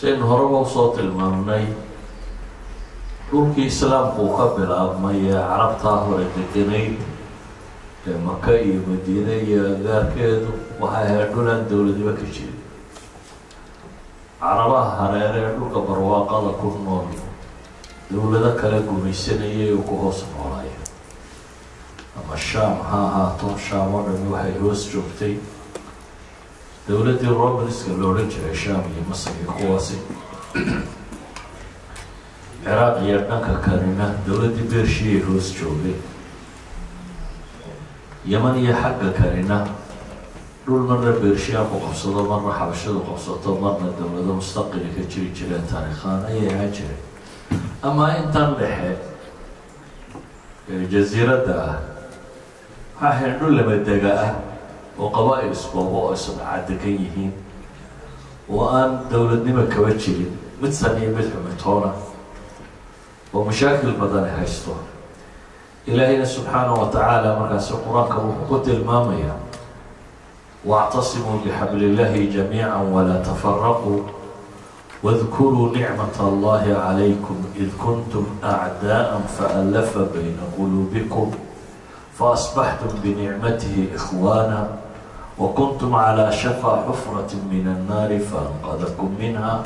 سين هربوا صوت الممني لوكي إسلام قبل أمي عرب طاهر الدينين مكة مدينة ذاك وهيعدون الدولة دي بكتير عربة هريرة لوكا برواقة لكون نومي دولة كلاكو ميسينية وكوهوس مولاي أما الشام ها طول الشام ونوحي هوس جبتي دولة الروبنس كالورنج الشام يمصر يقواسي العراق يرنك كارينا دولة بيرشي هوس جوبي يمن يحق كارينا دول مرة بيرشي أبو قبصة مرة حبشة قبصة مرة دولة مستقلة كتشري جلال تاريخانا يعجري أما إن تنلحي الجزيرة ده ها هنقول لما الدقاء وقبائل اسبوع عدكيين وان دولة نيمة كواتشيين متسنية متحمتونا ومشاكل بدن هايستون إلهنا سبحانه وتعالى مركز القرآن وقت المامية واعتصموا بحبل الله جميعا ولا تفرقوا واذكروا نعمة الله عليكم إذ كنتم أعداء فألف بين قلوبكم فأصبحتم بنعمته إخوانا وكنتم على شفا حفرة من النار فأنقذكم منها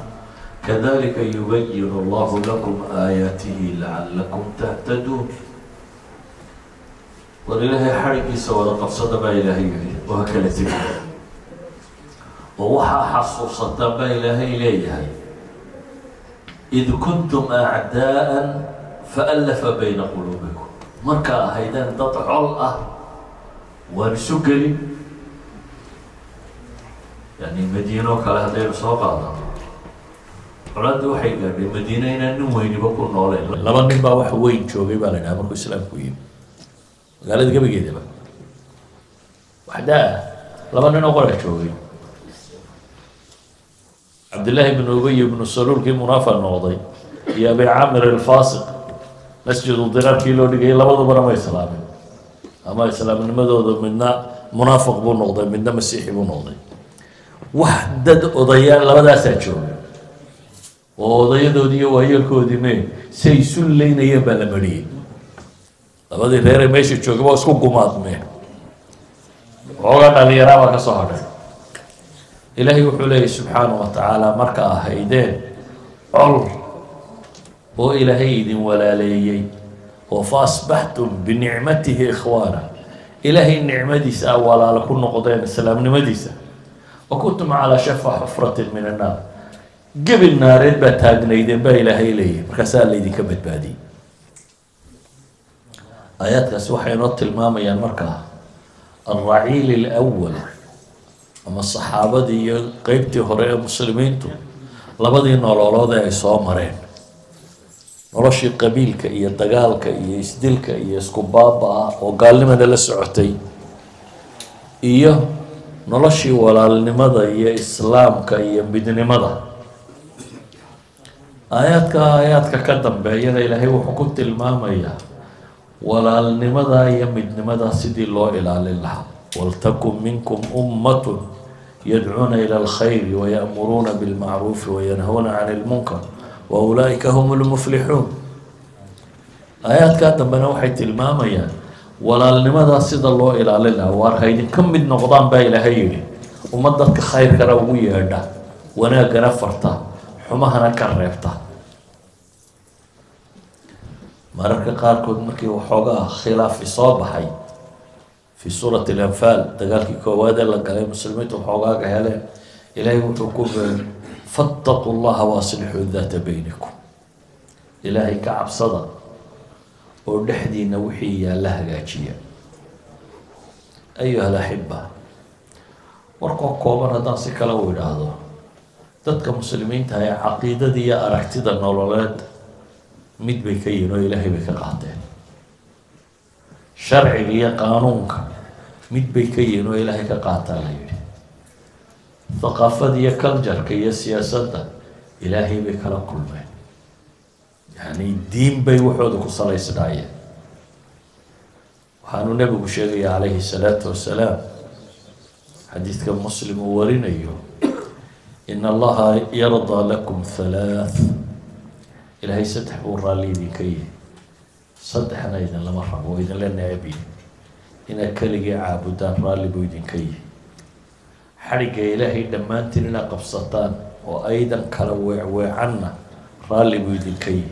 كذلك يبين الله لكم آياته لعلكم تهتدون ولله حركي سوى لقد صدب إلهي وهكذا تكلم ووحى حصو صدب إلهي إليها إذ كنتم أعداء فألف بين قلوبكم مركا هيدان ضد علقة ونسجلي يعني مدينة كلا هذين صعبة على دو حاجة المدينة هنا نوين بكون نولين لما نبقى واحد وين شو بيبالنا مركو السلام كويم قالت قبل كده بقى وحدة لما نقول شو بي عبد الله بن أبي بن سلول كي منافع نوضي يا أبي عامر الفاسق مسجد الضرار كيلو دقيقة لبضو برا ما يسلامين أما يسلامين مدودو منا منافق بو نوضي منا مسيحي بو نوضي وحدد أضيان لبدا ساتشوني وأضيادو دي وهي الكودينين سيسول لين يبا لمريين لبدا غير ماشي تشوكي باسكو قمات ميه وغانا ليراما كصحابي إلهي وحوليه سبحانه وتعالى مركا هيدين عرر وإلهي ولا لي وفاصبحتم بنعمته إخوانا إلهي نعمتيس أولا لكن قضينا السلام نعمتيس وكنتم على شفا حفرة من النار قبل نار بتاجنا يدين با إلهي لي مركسال لي دي كبت بادي آيات كسوحي نط الماما يا المركا الرعيل الأول أما الصحابة دي قيبتي هراء المسلمين لبدي نولولودا يسوع مرين noloshii qabiilka iyo dagaalka iyo isdilka iyo isku baabaa oo gaalnimada la socotay iyo noloshii walaalnimada iyo islaamka iyo midnimada ayadka ka dambeeyana ilaahay wuxuu ku tilmaamayaa walaalnimada iyo midnimada sidii loo ilaalin lahaa waltakum minkum ummatun yad'una ila alkhayr wa ya'muruna bil ma'ruf wa yanhauna 'anil munkar وأولئك هم المفلحون آيات كاتب بنوحي الماما يا ولا لماذا سيد الله إلى لله وارهيد كم من نقضان باي لهيلي ومدتك خير كروية ده وانا كنفرته حماها انا كربته مركا قاركود مركي وحوغا خلاف إصابة حي في سورة الأنفال تقالكي كوادر لك عليه مسلمين وحوغا كهلا إلهي وتوكل فاتقوا الله واصلحوا الذات بينكم إلهي كعب صدى ونحدي نوحي الله جاجيا أيها الأحبة ورقوا كوبر هذا سكالو هذا تدك مسلمين تاي عقيدة دي أركتي دا نولولات ميد بكينو إلهي بكقاتين شرعي لي قانونك ميد بكينو إلهي كقاتين ثقافة هي كلجر كي سياسة إلهي بكلا قلبين يعني الدين بي وحودك صلى الله عليه وحانو نبي بشيغي عليه الصلاة والسلام حديث كان مسلم وورين أيوه إن الله يرضى لكم ثلاث إلهي سدح ورالي ذيكي صدحنا إذن لما ربو إذن لنا أبي إن كلي عابدان رالي بويدن كي حرق إلهي دمان تننا قبصتان وأيضا كروع وعنا رالي بويدن كي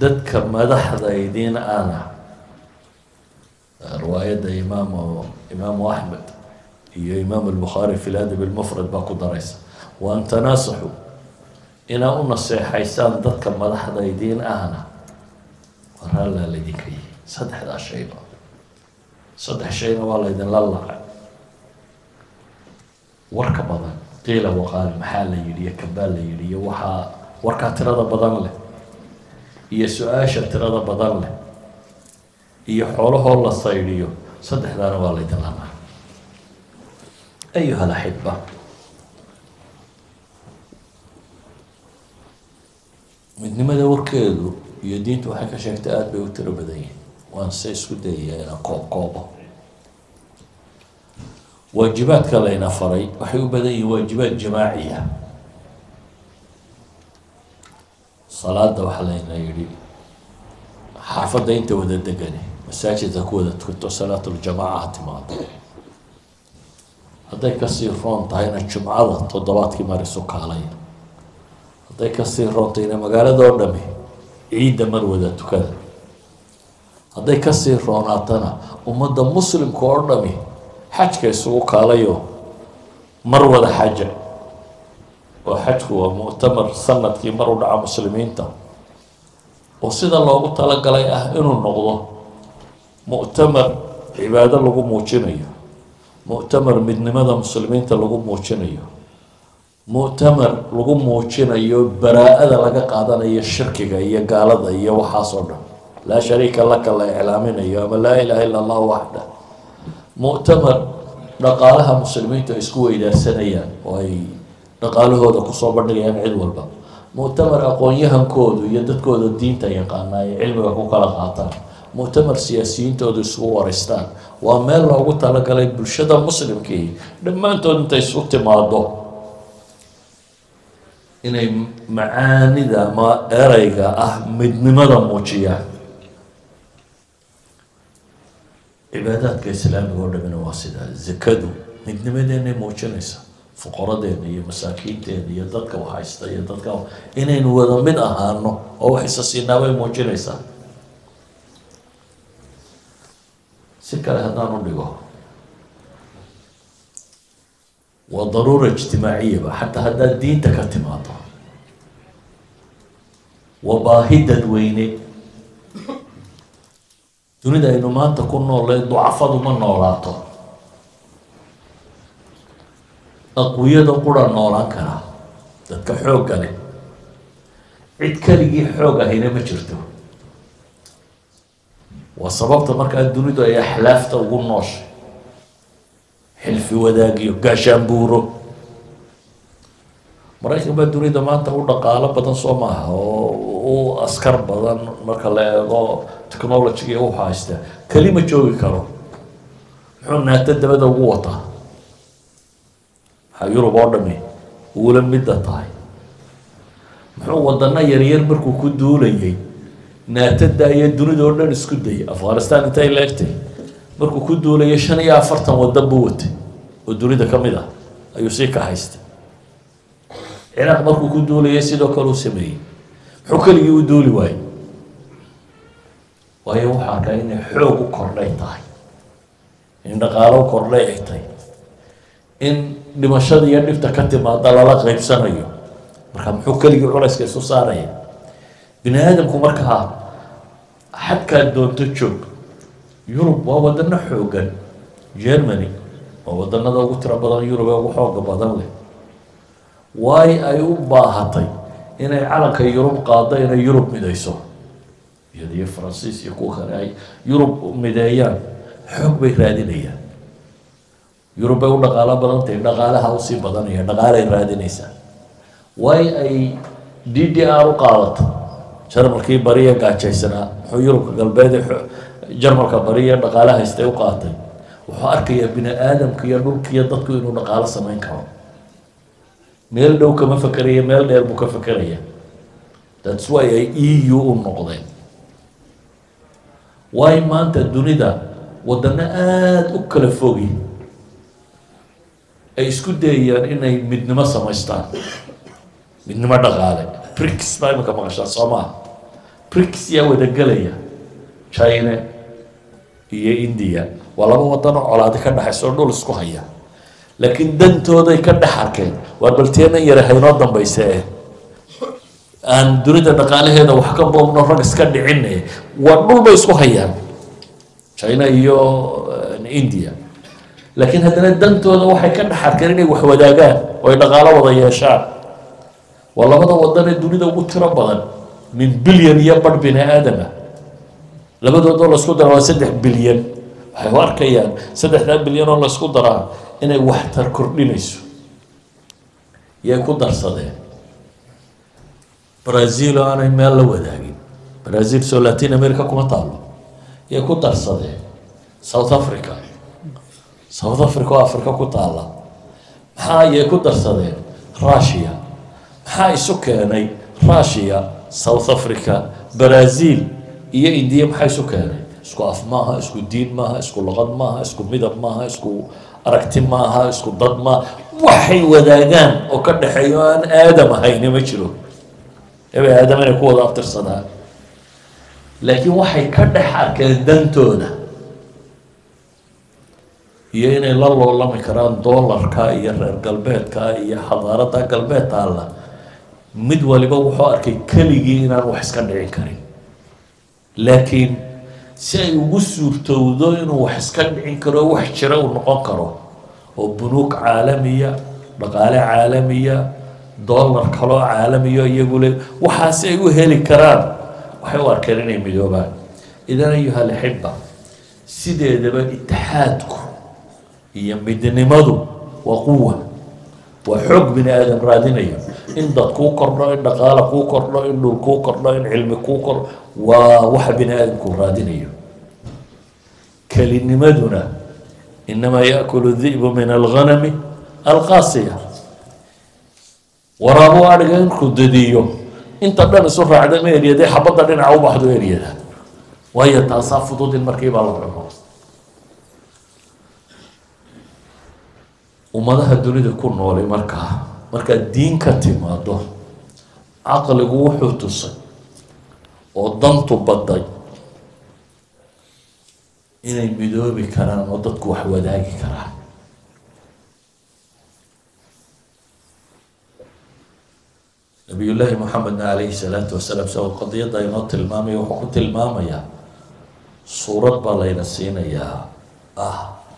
ددك مدح ذايدين أنا رواية إمام أحمد هي إمام البخاري في الأدب المفرد باكو دريس وأن تناصحوا إن النصيحيسان ددك مدح ذايدين أنا ورالي لدي كي صدح ذا الشيء صدح شيئا والله إذن لله وركا بضان قيل وقال محال يريا كبال يريا وحا وركا ترى بضان له هي سؤاشة ترى بضان له هي حوله الله صيريو صدح ذا والله إذن لله. أيها الأحبة من لماذا وركيدو يدينت وحكا شكتات بيوتر بدين وأن سيسودي أنا قوبة واجبات كلينا فري وحيو بدأي واجبات جماعية صلاة وحلينا يريد حافظ أنت وذا الدقني مساجد تكون تكتو صلاة الجماعة تماضي هذا يكسر رون طاينا الجمعة تضلات كما رسوك علينا هذا يكسر رون طاينا مقالة دورنامي عيد من وذا تكذب هذا كسر روناتنا ومدى مسلم كورنامي حج كيسوق عليه مروة حجة وحج هو مؤتمر سنة كي مروا على مسلمين تا وصيد الله تعالى قال إنه نقضه مؤتمر عبادة لقوم موجنية مؤتمر من ماذا مسلمين تا لقوم موجنية مؤتمر لقوم موجنية براءة لقى قادنا يشرك جاية قالضة يوحصنا لا شريك لك الله إعلامنا يوم لا إله إلا الله وحده مؤتمر نقالها مسلمين تسكوا إلى سنيان وهي نقاله هذا قصور بريان عدو الباب مؤتمر أقوياهم كود ويدد كود الدين تيقانا علم وحقوق القاطع مؤتمر سياسيين تودسوا ورستان وما الله قلت لك على بالشدة مسلم كي لما أنت يسوت معضو إن معاني ذا ما أريجا أحمد نمرة موجيا عبادات كإسلام يقول من واسدة زكدو من مدينة موجنسة فقراء دينية مساكين دينية ضدك وحيستا ضدك إنه ولا من أهانه أو حساسين نوى موجنسة سكر هذا نبغاه وضرورة اجتماعية حتى هذا الدين تكتماته وباهدة وينه تريد أن ما تكون نور ضعفة من نوراته أقوياء قرى نوران كرا تتك حوقة لي عد كلي حوقة هنا ما جرته وسببت مركز تريد أن يحلفت وقول نوش حلفي وداقي وقاشان بورو مركز ما تريد ما تقول نقالة بدن صومها وأسكر بدن مركز تكنولوجيا وحاسته كلمة جوي كرو حنا تد بدا ووطا هايرو بودمي ولا مدة طاي محو ودنا يرير مركو كدولي ناتد يا دري دوردن اسكدي افغانستان انتي ليرتي مركو كدولي شن يا فرتن ودبوته ودريده كميدا ايو سي كحيسته عراق مركو كدولي سيدو كلو سمي محو كلي ودولي واي وهي وحاكا إن حوغو كورليتاي إن دقالو كورليتاي إن دمشاد يدفتا كاتما دلالا غيب سنايو مركا محوكا ليجي عرس كيسو سانايا بني آدمكو مركا حد كان دون تشوك يوروب وودنا حوغا جيرماني وودنا دوغو ترى بدن يوروب وحوغا بدن لي واي أيو باهاتاي إن عالكا يوروب قاضي إن يوروب ميدايسو يدي فرانسيس يكون خلاي يوروب مدايان حب بيرادينيا يوروب يقول نقالة بدن تين نقالة هاوسي بدن هي نقالة رادينيسا واي أي DDR قالت شرم الكي برية قاتشيسنا يوروب قلبي جرم كبرية نقالة هستيو قاتي وحارك يا بني آدم كي يقول كي يضطكوا إنه نقالة سمين كمان ميل دو كما فكرية ميل دير بوكا فكرية. That's why EU النقضين. واي ما أنت الدنيا دا ودنا آد أكل فوقي. أيشكو ديان إنه مدن ما سماستان مدن ما دخاله. بريكس ما يمكن ما شاء سما. بريكس يا ودقلية. China هي إنديا. ولا ما ودنا على ذيك النحسون دول سكوهيا. لكن دنتو ده يكده حركة وقبلتين يرهينا ضم بيساء أن دريد النقاله هذا وحكم بهم نفرق سكان عنه ونول بيسوا هيا شاينا يو إنديا لكن هذا دنتو ده وحكم حركيني وحوداجا وينقاله وضيع شعب والله هذا وضنا الدنيا ده متربعا من بليون يبر بناء آدمه لما ده الله سكوت درا 6 بليون حوار كيان 6 بليون الله سكوت درا إنه وحتر كردينيسو يكون درس ده. برازيل أنا مال وداعين. برازيل سو لاتين أمريكا كم طالو يكون درس ده. ساوث أفريقيا. ساوث أفريقيا أفريقيا كم طالا. ها يكون درس ده. روسيا. ها سكاني روسيا ساوث أفريقيا برازيل هي إنديا حي سكاني. اسكو أفماها اسكو دين ماها اسكو لغة ماها اسكو مذهب ماها اسكو أركتي ماها اسكو ضد ما وحي وداغان وكل حيوان آدم هيني مجرو إبا آدم أنا كود أفطر صداع لكن وحي كل حركة دنتونا يين الله والله مكران دولار كاي يا قلبات كاي يا حضارتها قلبات الله مدولي بوحو أركي كليجي أنا أروح اسكن عكري لكن سي وسور تودين وحسكن عنكرو وحشرو ونقنكرو وبنوك عالمية بقالة عالمية دولار كلو عالمية يقول وحاسي وهلي كرام وحوار كريني مليوبان إذا أيها الأحبة سيدي دابا اتحادكم هي مدني مضو وقوة وحب بني آدم رادينية إن دتكو كرنا إن دقالكو كرنا إن نوركو كرنا إن علمكو كرنا ووحب بني آدم رادينية كلمتنا إنما يأكل الذئب من الغنم القاسية ورابو أرجعين كدديهم إنت بدنا نسوف عدم إريده حبضنا نعوب أحد إريده وهي تصاف ضد المركب على الرماد وماذا الدنيا تكون نولي مركا الدين كتماده عقل قوح وتصي وضمت بضي إني بدو بكران وضدك وحوداكي كران نبي الله محمد عليه الصلاة والسلام سوى القضية دايما تلمامي وحكو تلمامي صورة بالينا سينا يا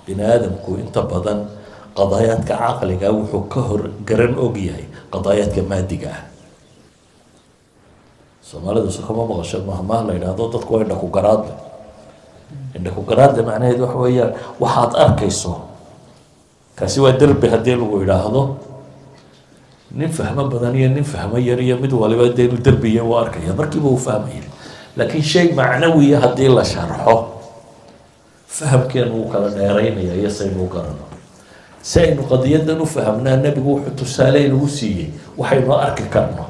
بني آدم كو انت بدن قضاياك عقلك أو حكهر قرن أوجياي قضاياك مادية سمعنا ده سكما بغشة مهما لين هذا تقول إنك قراد معناه ده حويا وحاط أركيسه كسوى درب هديل ويلا هذا نفهم بدنيا نفهم يريا مدو اللي بديل دربية وأركيا بركبه فهمين لكن شيء معنوي هديل لا شرحه فهم كأنه كلام يريني يسمو كلامه سين قضيتنا وفهمنا النبي وحتو سالين وسيء وحين أرك كرنا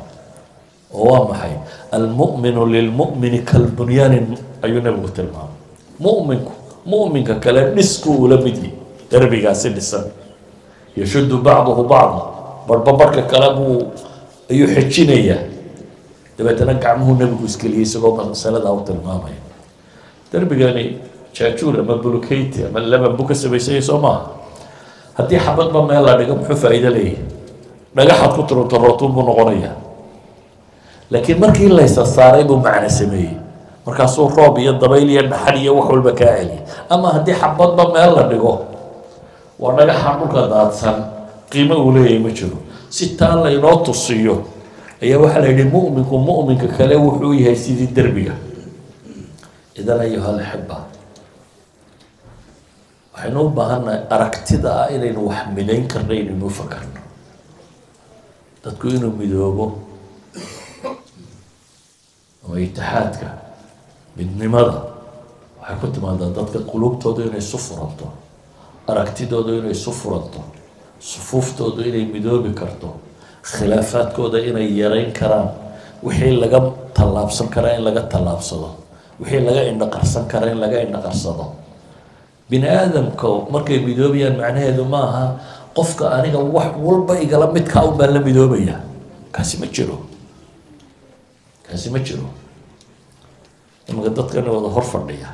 هو ما حين المؤمن للمؤمن كالبنيان أيون المتلمام مؤمن ككلام نسكو ولا بدي دربي قاسين السن يشد بعضه بعضا بربابر ككلامه يحجينية تبى تنقع منه النبي وسكلي سبب سلالة أو تلمامين دربي قاني شاطور ما بلوكيت ما لما بوكس بيسوي سما هدي حبط ما مالا دقم حفا إذا ليه نجحت كتر وتراتون بنغنية لكن مركي ليس صاريب معنى سميه مركا صور رابي الضبيلي النحلية وحو البكائلي أما هدي حبط ما مالا دقم ونجحت مركا دادسان قيمة وليه مجرو ستان لا ينوطو الصيو أي واحد يدي مؤمن ككلا وحوي هاي سيدي الدربية إذا أيها الأحبة waxaan u baahanahay aragtida inaynu wax midayn karno inaynu fakarno dadku inuu midoobo oo ittixaadka midnimada waxay ku timaadaa dadka qulubtooda inay isu furanto aragtidooda inay isu furanto sufuuftooda inay midoobi karto khilaafaadkooda inay yareyn karaan wixii laga talaabsan karaa in laga talaabsado wixii laga indha qarsan karaa in laga indha qarsado bini aadamka markay midoobiyaan macnaheedu ma aha qofka aniga wax walba igala midka u baa la midoobaya kaasi ma jiro لما قدرت كأنه وضع حرف النية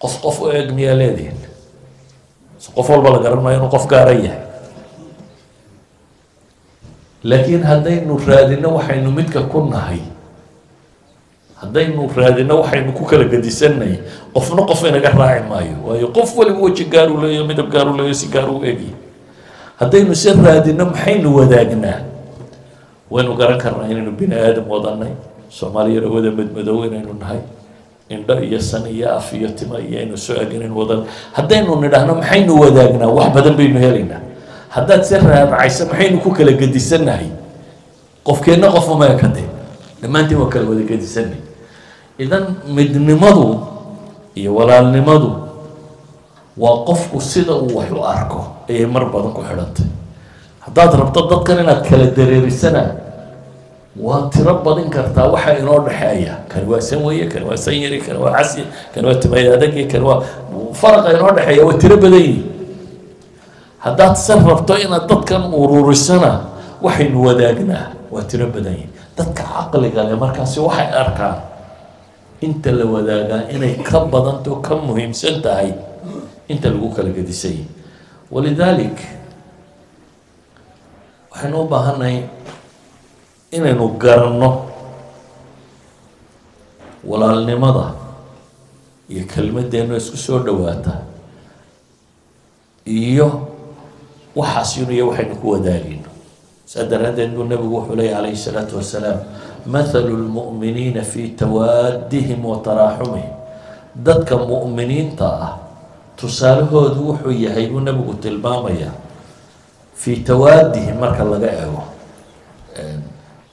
قف أغنية لدين قف البلغران ما ينقف كارية لكن هدين نرادنا وحين نمتك كنا هاي هدين نرادنا وحين نكوك لقدسنا قف نقف إنك راعي مايو ويقف ولبوش قارو لي يمدب قارو لي سيقارو أغي هدين نسر رادنا محين وذاقنا وأنا أقول لك أنني بني آدم وضعني صوماليا وأنا مدمدوين أنه نهاي إن رأي السنية في اجتماعي أنه سؤالين وضعني حتى أنه نحن محين وضعنا وحبدا بينه يالينا حتى تسرنا عايز محين كوكا لقد يسنهي قف كأنه قف ما يكده لما أنت وكل وذلك يسني إذا مدنمضو يولا نمضو وقف السيدة وحيو أركو أي مربضك وحرنتي حتى ربطت ضد كان إنك كلا درير السنة وتربط إنك ارتاوحة إنور الحياة كانوا سوية كانوا سيري كانوا عسي كانوا تميادك كانوا فرق إنور الحياة وتربدي حتى تصرف طينا ضد كان مرور السنة وحين وداقنا وتربدي ضد عقلك على مركز وحي أركان أنت اللي وداقنا إني كبض أنت وكم مهم سنتهي أنت اللي قوك القدسي ولذلك waxaan u baahanahay inaynu garanno walaalnimada iyo kelmadeenu isku soo dhawaata iyo waxaas iyo waxaynu ku wadaagino sadaradan nabigu wuxuu leeyahay alayhi salatu wasalaam mathalul mu'minina fi tawaddihim wa tarahumihim dadka mu'miniinta ah tusaalahoodu wuxuu yahay nabigu tilmaamaya في تواديه مركا لغاية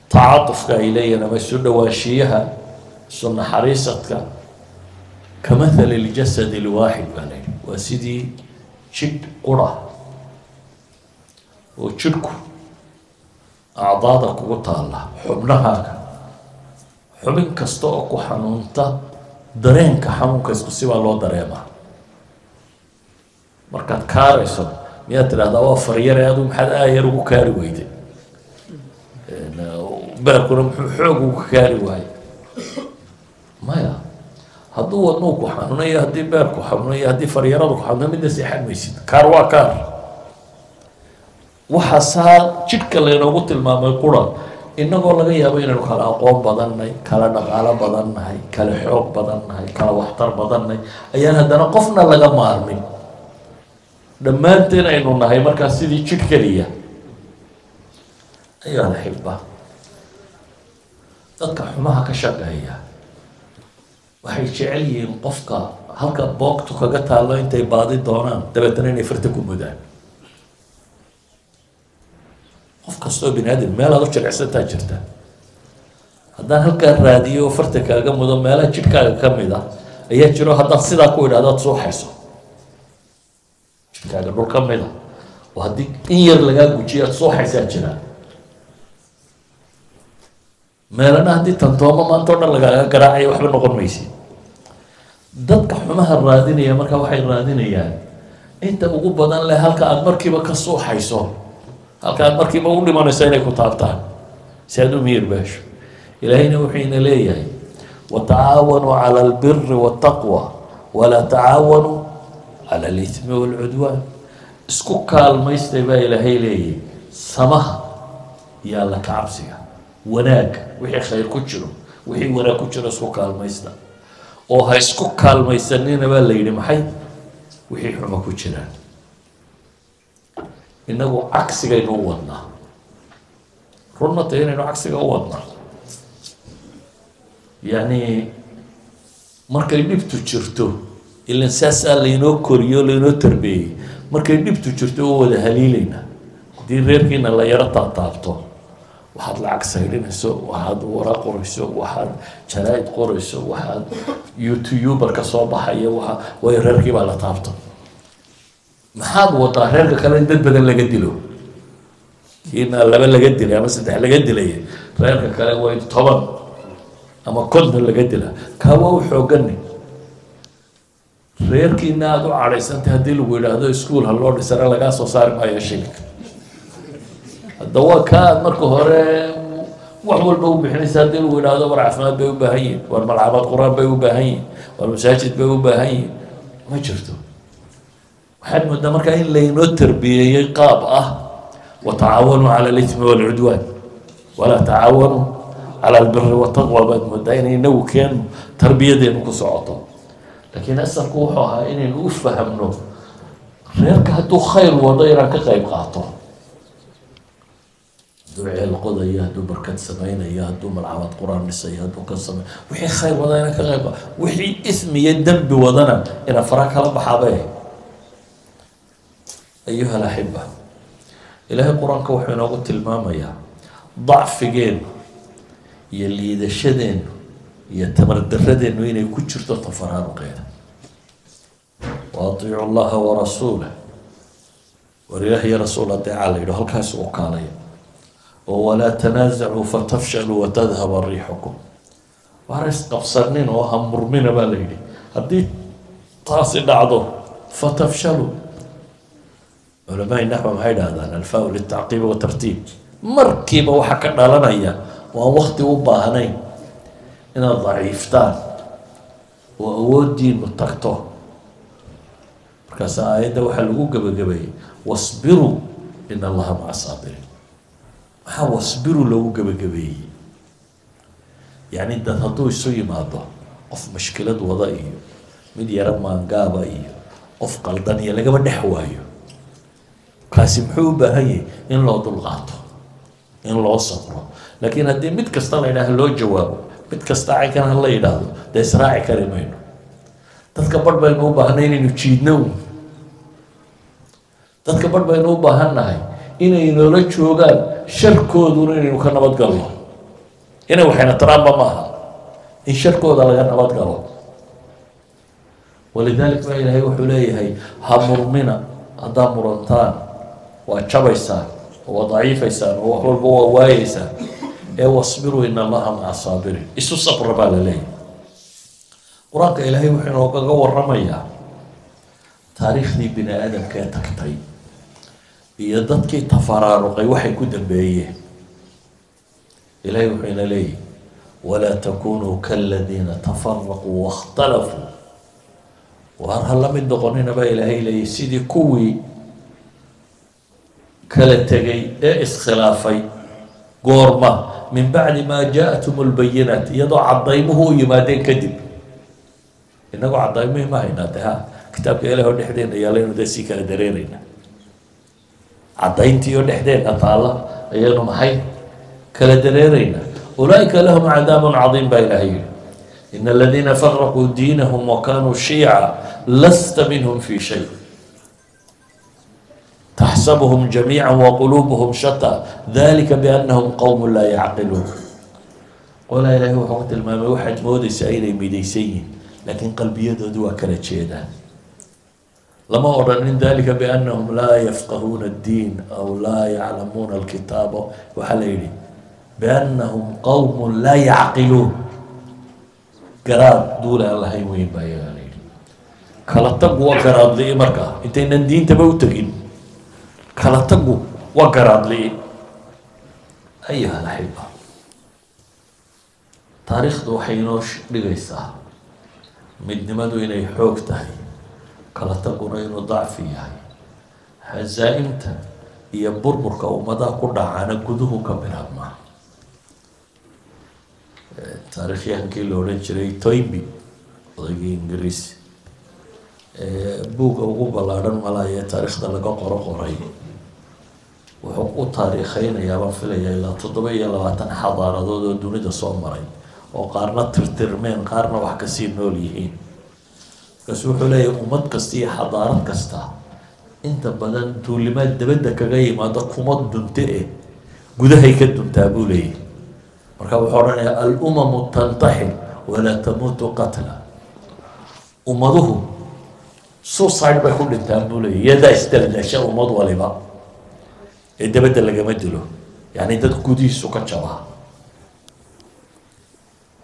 تعاطفك إلينا مسودة واشيها سنة حريصتك كمثل الجسد الواحد بني وسيدي شد قرى وشدكو أعضادك وطالة حبنها حبنك استوك وحنونتا درينك حمونك سوى الله دريما مركا كارثة يا ترى هذا وفر يرى هذا محل آير وكاري ويدي بركون حق وكاري وهاي ما يا هذا هو نوكو حنون يهدي بركو حنون يهدي فريرة وحنون مدة سيحن ميسيد كار وكار وحصل شدك اللي نقول المام القرآن إنه والله يا بين الخلا قوم بدننا كلا نقال بدننا كلا حق بدننا كلا وحتر بدننا أيان هذا نقفنا لقى مارمين dhammaanteen aynu nahay marka sidii jid kaliya ayaan xibba dadka xumaha ka shaqeeya waxay jecel yihiin qofka halka boogtu kaga taalo intay baadi doonaan dabeetana inay farta ku mudaan qof kastoo binaadin meel aad u jircsantaa jirta haddaan halkaa raadiyo farta kaaga mudo meelaha jidhkaaga ka mid ah ayaa jiro haddaad sidaa ku idhaahdaad soo xayso كان الرول كاملة وهديك إير لقاك وشيات صوحي ساجلة ما لنا هدي تنتوما ما انتونا لقاك قراعي وحبنا نقول ميسي دادك حماها الرادينية مركا وحي الرادينية انت أقوب بدان لها هالك عاد مركبة كالصوحي صوح هالك عاد مركبة أولي ما نساينك وطابتان سيادو مير باش إلهينا وحينا ليه وتعاونوا على البر والتقوى ولا تعاونوا على الإثم والعدوان اسكوكا الميستيبا إلى هيلي سماها يا الله كعبسيها وناك وحي خير كتشرو وحي ونا كتشرو اسكوكا الميستا أو هاي اسكوكا الميستا نينا بقى اللي محي وحي حما كتشران إنه عكسي غير وضنا رنا تين إنه عكسي غير وضنا يعني مركب لبتو تشرتو إلا ساسا لينو كوريو لينو تربية مركب نبتو شرتو ولا هليلنا دي ريركينا لا يرى تعطابتو واحد العكس هيلنا سو واحد وراء قريسو واحد شرايط قريسو واحد يوتيوبر كصوبة حية وها ويركب على تعطابتو محاد وطاهر كلا ندب بدل لجديله كنا لبل لجديله يا بس ده لجديله رأيك كلا وايد طبعا أما كنت لجديله كهوا حوجني رأيك إنه هذا عريسان تهديله ولا هذا سكول هالله لسنا لقى صار ما يشيلك الدواء كان مركو هره وحول بيو بحنيس هديله ولا هذا ورعفنا بيو بهين والملعبات قرآن بيو بهين والمساجد بيو بهين ما شفته حد مدة مركين لينو التربية يقاب وتعاونوا على الإثم والعدوان ولا تعاونوا على البر والتقوى بعد مدة يعني نو كان تربية دين كسعطة لكن أسر كوحها إن الوف فهمنه غيرك هدو خير وضيرك غيب قاطع دعي القضاء يهدو بركة سمعين يهدو ملعبات قرآن نسا يهدو كالسمعين وحي خير وضيرك غيب وحي إثم يدم بوضنا إن فراك رب حبايه أيها الأحبة إلهي القرآن كوحينا قلت الماما يا ضعف جين يلي دشدين يتمرد الردين وين يكون شرطة طفران وقيادة وأطيعوا الله ورسوله وريح يا رسول الله تعالى إلى هالكاس وقاليا ولا تنازعوا فتفشلوا وتذهب ريحكم وارس قبصرنين وهم مرمين بالليل هدي طاسي دعضو فتفشلوا علماء النحو ما يدهدان الفاء للتعقيب والترتيب مركبه وحكنا لنا ووقت وباهنين إن ضعيفتان وأودي متقطع كسا آية وحلقوا قبل واصبروا إن الله مع الصابرين واصبروا لو قبل يعني أنت هتوش سوي ماضي قف مشكلة وضعيه من يرى ما انقابه قف قلدانية لقبل نحوه قاسم حوبة هي إن لو ضلغاطه إن لو صبره لكن هدي متكسر إله لو جوابه متكسر عيك أنا الله يداه ده إسراعي كريمينه تذكر بينه وبهنين إنه تشيدناه تذكر بينه وبهناه إنه ينولد شو قال شركوا دون إنه كنا بتقلوا إنه وحنا ترابا معها إن شركوا ده لجنا بتقلوا ولذلك ما إلهي وحليه هي همر منا أدام رنتان وأتشبيسان وضعيفيسان ووحول بووايسان واصبروا إن الله مع الصابرين إسو الصبر بالليل قرآنك إلهي وحينه وقاقور رميا تاريخني بني آدم كي تكتي بيادتك تفرارقي وحي كدن بأيه إلهي وحينه لي ولا تكونوا كالذين تفرقوا واختلفوا وهرهلا من دقونين بأي إلهي لي سيدي كوي كلا تجي إسخلافي قورما من بعد ما جاءتهم البينات يضع عضيمه يمادين كذب إنه عضيمه ما هيناتها كتابك إله نحدين يالين ودسي كلا دريرين عضينتي نحدين أطالة أيانو محي كلا دريرين أولئك لهم عذاب عظيم بإلهي إن الذين فرقوا دينهم وكانوا شيعا لست منهم في شيء تحسبهم جميعا وقلوبهم شتى ذلك بأنهم قوم لا يعقلون ولا إلهي وحوقت المامي واحد مودي سعيني ميديسيين لكن قلبي يدودوا كرتشيدا لما أرنين ذلك بأنهم لا يفقهون الدين أو لا يعلمون الكتاب وحليلي بأنهم قوم لا يعقلون قرار دولة الله يمين بايغاني كالتقوى وقرار ذي مركة انت إن الدين تبوتكين كلا تقو وقراد لي أيها الأحبة تاريخ دو حينوش لغيسا مدنمدو إني حوكته كلا تقو نينو ضعفيه حزائمتا يبربرك ومدا كرنا عانا قدوه كبيران ما تاريخ يحكي لورين جري تويمبي وضعي إنجريسي بوغا وغبالارن مالايا تاريخ دا لغا قرا قراي وحقو تاريخين يا با فيليا الى 27 حضارات دونيدا سو ماري او قارنا ترترمين قارنا واخ كسي نول يهين كسو خليه امد كستي حضارات كستا انت بدن دولماد دبدا كغا يماده قومد دنتي غدهي كدنتا بوليه marka wuxuu oranayaa al-umam tantahi wala tamutu qatla umaduhu suicide bay ku dhintaan buu leeyahay iyada isdaldasho umad waliba ee dabada laga ma dilo yani dad gudihiisu ka jaba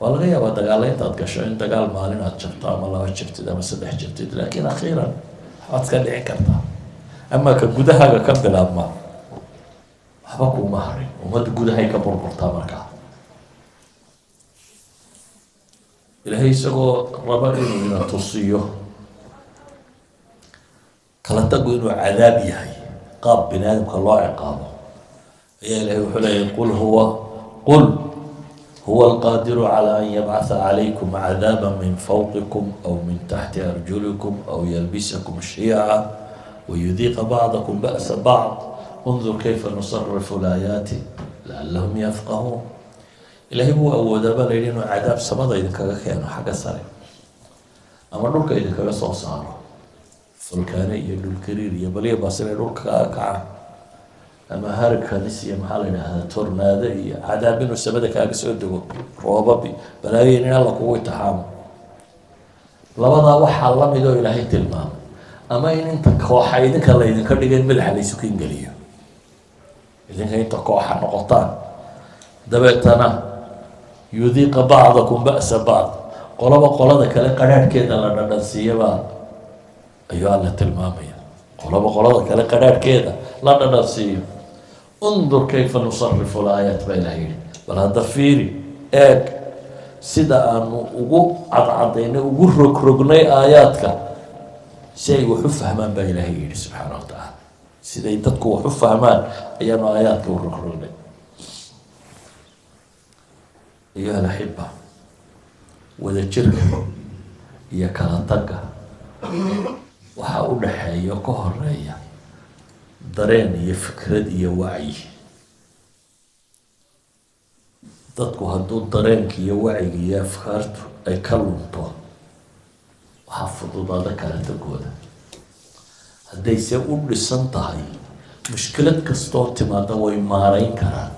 walaga yaaba dagaalinta aad gasho in dagaal maalin aad jirto ama laba jirtid ama saddex jirtid laakiin akhiran waxaad ka dhici kartaa ama ka gudahaaga ka bilaabma waxba kuma harin umad gudahay ka burburtaa markaa ilaahay isagoo raba inuu ina tusiyo كلا تقول إنه عذاب يحيي قاب بنادم كالله عقابه يا إلهي وحلي قل هو القادر على أن يبعث عليكم عذابا من فوقكم أو من تحت أرجلكم أو يلبسكم شيعا ويذيق بعضكم بأس بعض انظر كيف نصرف الآيات لعلهم يفقهون إلهي هو أول دابا لأنه عذاب سمضى إذا كان خيانه حق سري أمرك إذا كان صوصاره sulkaana iyo dhulkariir iyo baliya baasina dhulka ka ama harka nasiya mahalana tornado iyo cadaabinu sabada kaaga soo dago roobab balaayin in Allah kugu taxaamo labada waxa la mid oo Ilaahay tilmaamo ama in inta kooxa idinka la idinka dhigeen madax la isku ingaliyo idinka inta kooxa noqotaan dabeetana yudiqa ba'dakum ba'sa ba'd qolaba qolada kale qaraadkeeda la dhadhansiyaba أيها الله تلمامية قلوب كلا قرار كذا لا ننسيه انظر كيف نصرف الآيات بينهين بل هذا فيري إيك سيدا أنو وقو عضعضيني وقو ركرقني آياتك سيدا وحف همان بينهين سبحانه وتعالى سيدا يتدكو وحف همان أيام آياتك وركرقني أيها الأحبة وذا الشرك هي كالاتكة وحاول حيا كهرية درين يفكر يا وعي ضدكو هدو درين كي وعي يا فكرت أي كلمته وحفظوا ضدك على تقوله هدي سأقول لسنتهاي مشكلة كستوت ما دوي مارين كران